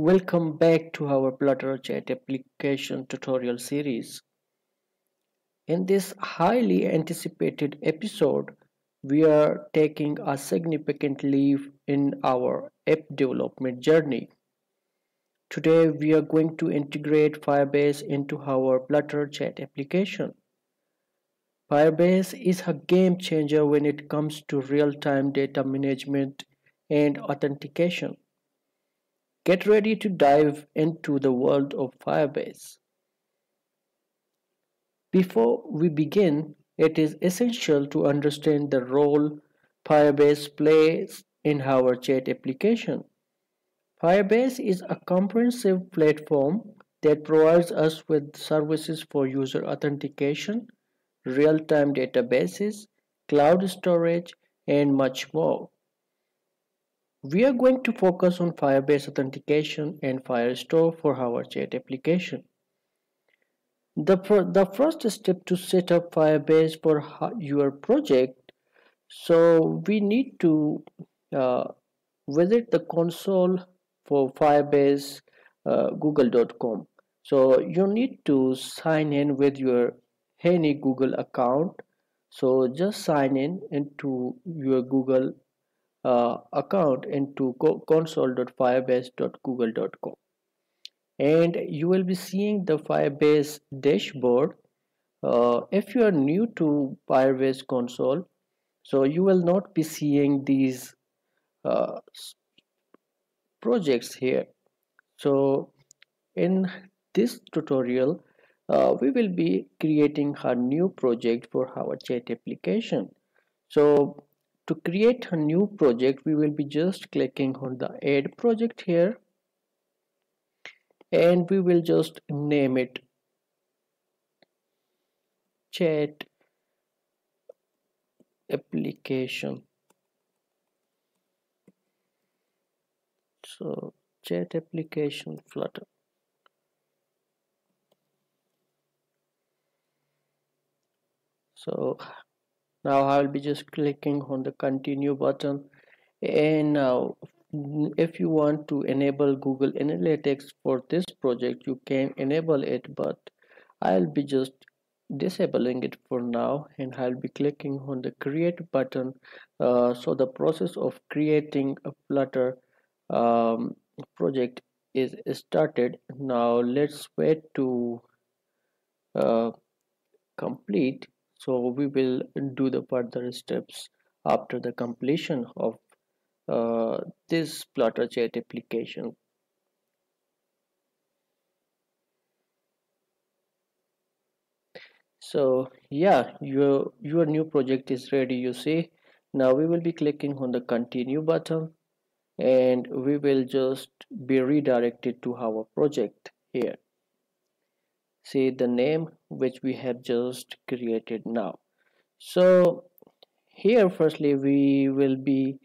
Welcome back to our Flutter Chat application tutorial series. In this highly anticipated episode, we are taking a significant leap in our app development journey. Today, we are going to integrate Firebase into our Flutter Chat application. Firebase is a game changer when it comes to real-time data management and authentication. Get ready to dive into the world of Firebase. Before we begin, it is essential to understand the role Firebase plays in our chat application. Firebase is a comprehensive platform that provides us with services for user authentication, real-time databases, cloud storage, and much more. We are going to focus on Firebase authentication and Firestore for our chat application. The first step to set up Firebase for your project, so we need to visit the console for Firebase google.com. So you need to sign in with your any Google account. So just sign in into your Google account into console.firebase.google.com, and you will be seeing the Firebase dashboard. If you are new to Firebase console, so you will not be seeing these projects here. So in this tutorial, we will be creating a new project for our chat application. So to create a new project, we will be just clicking on the add project here, and we will just name it chat application. So chat application Flutter. So now I will be just clicking on the continue button, and now if you want to enable Google Analytics for this project, you can enable it, but I'll be just disabling it for now, and I'll be clicking on the create button. So the process of creating a Flutter project is started. Now let's wait to complete. So we will do the further steps after the completion of this Flutter Chat application. So yeah, your new project is ready, you see. Now we will be clicking on the continue button, and we will just be redirected to our project here. See the name which we have just created now. So here firstly we will be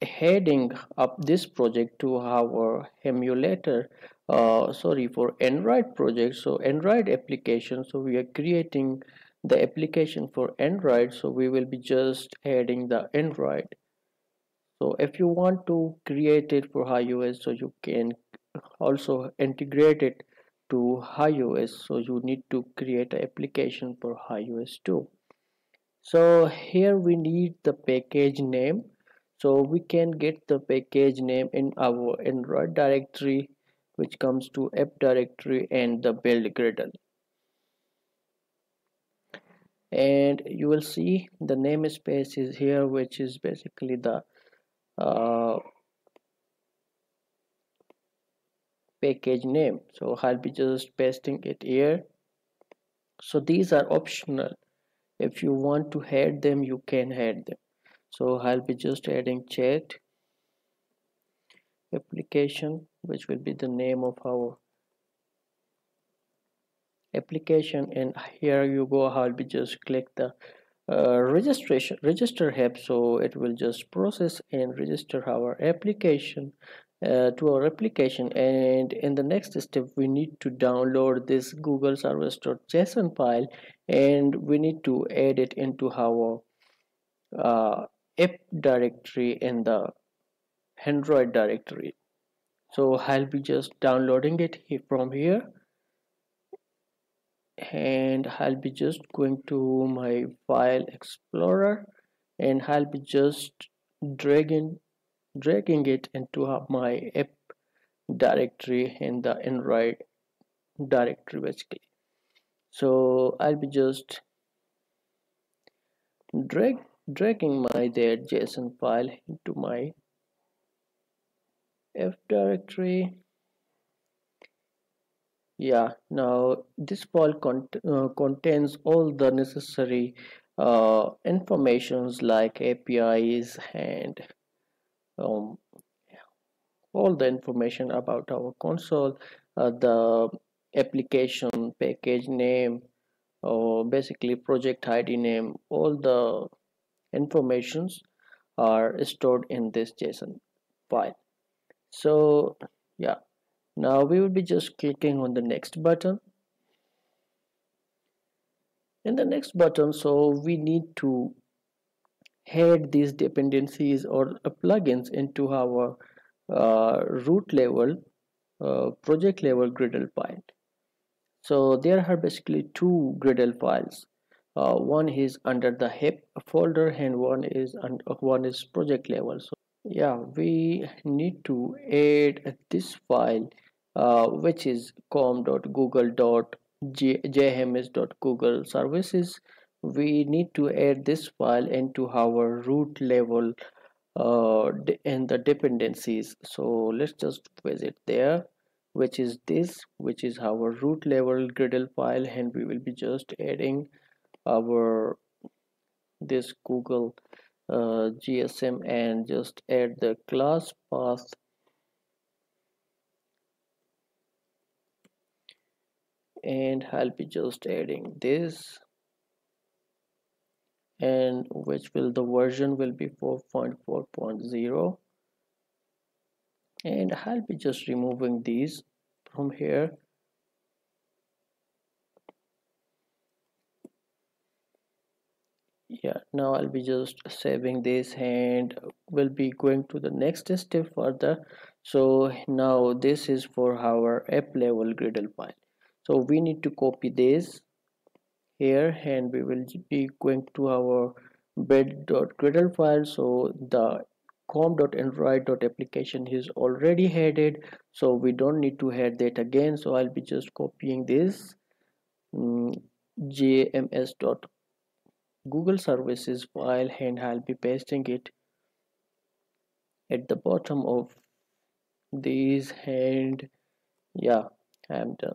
heading up this project to our emulator, for Android project, so Android application. So we are creating the application for Android, so we will be just adding the Android. So if you want to create it for iOS, so you can also integrate it to iOS, so you need to create an application for iOS too. So here we need the package name, so we can get the package name in our Android directory, which comes to app directory and the build gradle, and you will see the namespace is here, which is basically the package name. So I'll be just pasting it here. So these are optional. If you want to add them, you can add them. So I'll be just adding chat application, which will be the name of our application, and here you go. I'll be just click the register app, so it will just process and register our application and in the next step we need to download this google-services.json file, and we need to add it into our app directory in the Android directory. So I'll be just downloading it from here, and I'll be just going to my file explorer, and I'll be just dragging it into my app directory in the Android directory basically. So I'll be just dragging my .json file into my app directory. Yeah, now this file contains all the necessary informations like APIs and all the information about our console, the application package name, or basically project ID name. All the informations are stored in this JSON file. So yeah, now we will be just clicking on the next button. In the next button, so we need to add these dependencies or plugins into our root level, project level Gradle file. So there are basically two Gradle files. One is under the app folder, and one is project level. So yeah, we need to add this file, which is com.google.jms.google-services. We need to add this file into our root level and the dependencies. So let's just visit there, which is this, which is our root level Gradle file, and we will be just adding our this Google GSM, and just add the class path and I'll be just adding this, and which will the version will be 4.4.0, and I'll be just removing these from here. Yeah, now I'll be just saving this, and we'll be going to the next step further. So now this is for our app level Gradle file. So we need to copy this here, and we will be going to our bed.gradle file. So the com.android.application is already added, so we don't need to add that again. So I'll be just copying this jms.google services file, and I'll be pasting it at the bottom of these, and yeah, I'm done.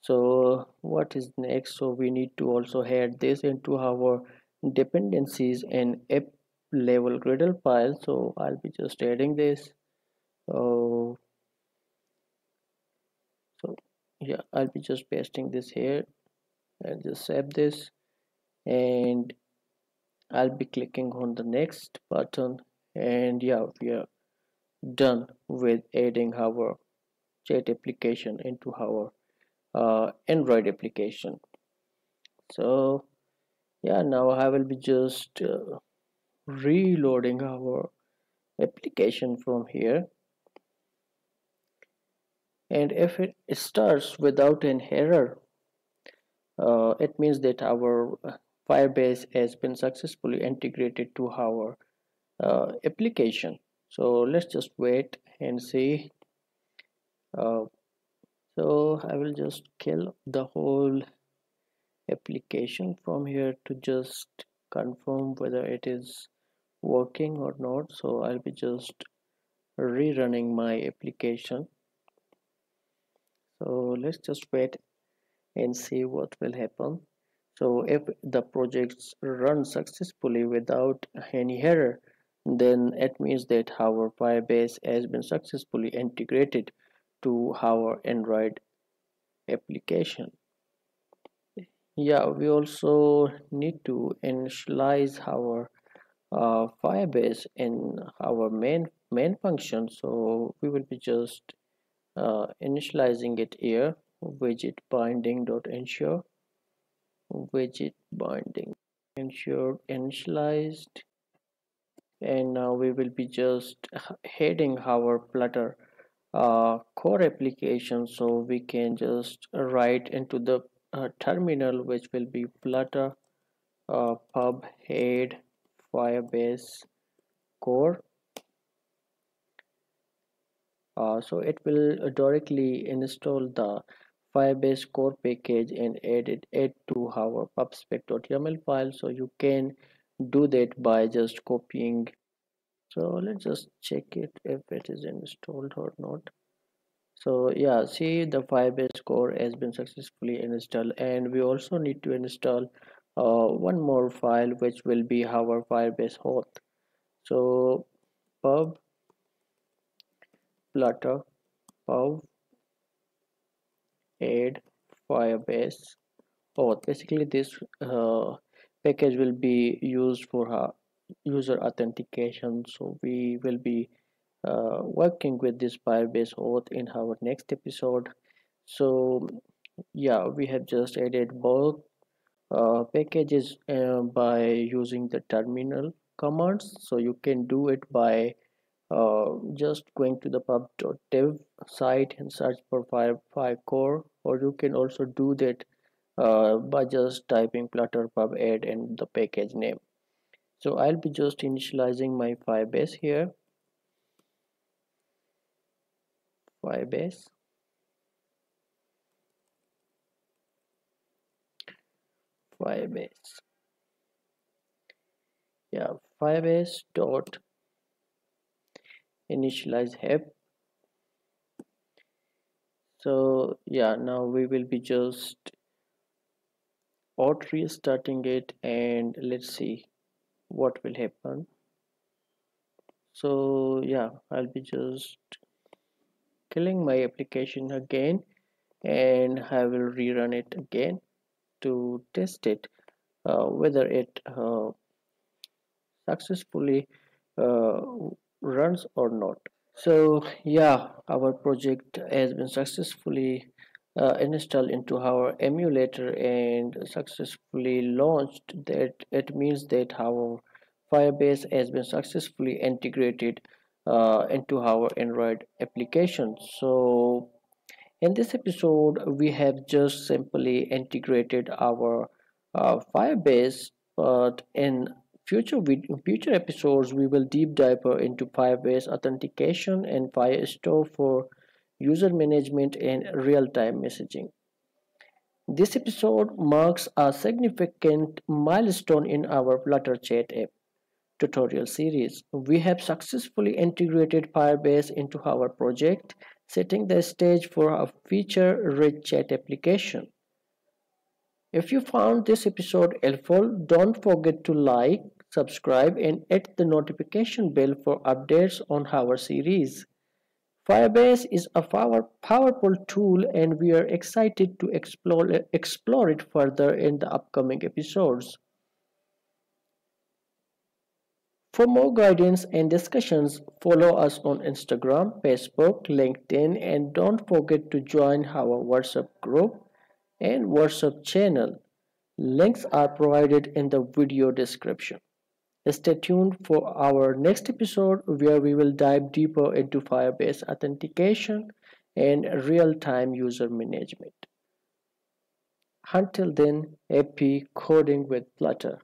So what is next? So we need to also add this into our dependencies and app level Gradle file. So I'll be just adding this. So yeah, I'll be just pasting this here and just save this, and I'll be clicking on the next button, and yeah, we are done with adding our chat application into our Android application. So yeah, now I will be just reloading our application from here, and if it starts without an error, it means that our Firebase has been successfully integrated to our application. So let's just wait and see. So I will just kill the whole application from here to just confirm whether it is working or not. So I'll be just rerunning my application. So let's just wait and see what will happen. So if the projects run successfully without any error, then it means that our Firebase has been successfully integrated to our Android application. Yeah, we also need to initialize our Firebase in our main function. So we will be just initializing it here, widgetBinding.ensure widgetBinding ensure initialized and we will be just heading our Flutter core application, so we can just write into the terminal, which will be Flutter pub head firebase core. So it will directly install the Firebase core package and add it to our pubspec.yml file. So you can do that by just copying. So let's just check it if it is installed or not. So yeah, see, the Firebase core has been successfully installed, and we also need to install one more file, which will be our Firebase auth. So pub Flutter pub add Firebase auth. Basically this package will be used for user authentication, so we will be working with this Firebase auth in our next episode. So yeah, we have just added both packages by using the terminal commands. So you can do it by just going to the pub.dev site and search for Firebase core, or you can also do that by just typing Flutter pub add and the package name. So I'll be just initializing my Firebase here. Firebase. Firebase. Yeah, Firebase dot initialize app. So yeah, now we will be just auto restarting it, and let's see what will happen. So yeah, I'll be just killing my application again, and I will rerun it again to test it whether it successfully runs or not. So yeah, our project has been successfully installed into our emulator and successfully launched. That it means that our Firebase has been successfully integrated into our Android application. So in this episode we have just simply integrated our Firebase, but in future episodes we will deep dive into Firebase authentication and Firestore for user management and real-time messaging. This episode marks a significant milestone in our Flutter chat app tutorial series. We have successfully integrated Firebase into our project, setting the stage for a feature-rich chat application. If you found this episode helpful, don't forget to like, subscribe, and hit the notification bell for updates on our series. Firebase is a powerful tool, and we are excited to explore it further in the upcoming episodes. For more guidance and discussions, follow us on Instagram, Facebook, LinkedIn, and don't forget to join our WhatsApp group and WhatsApp channel. Links are provided in the video description. Stay tuned for our next episode, where we will dive deeper into Firebase authentication and real-time user management. Until then, happy coding with Flutter.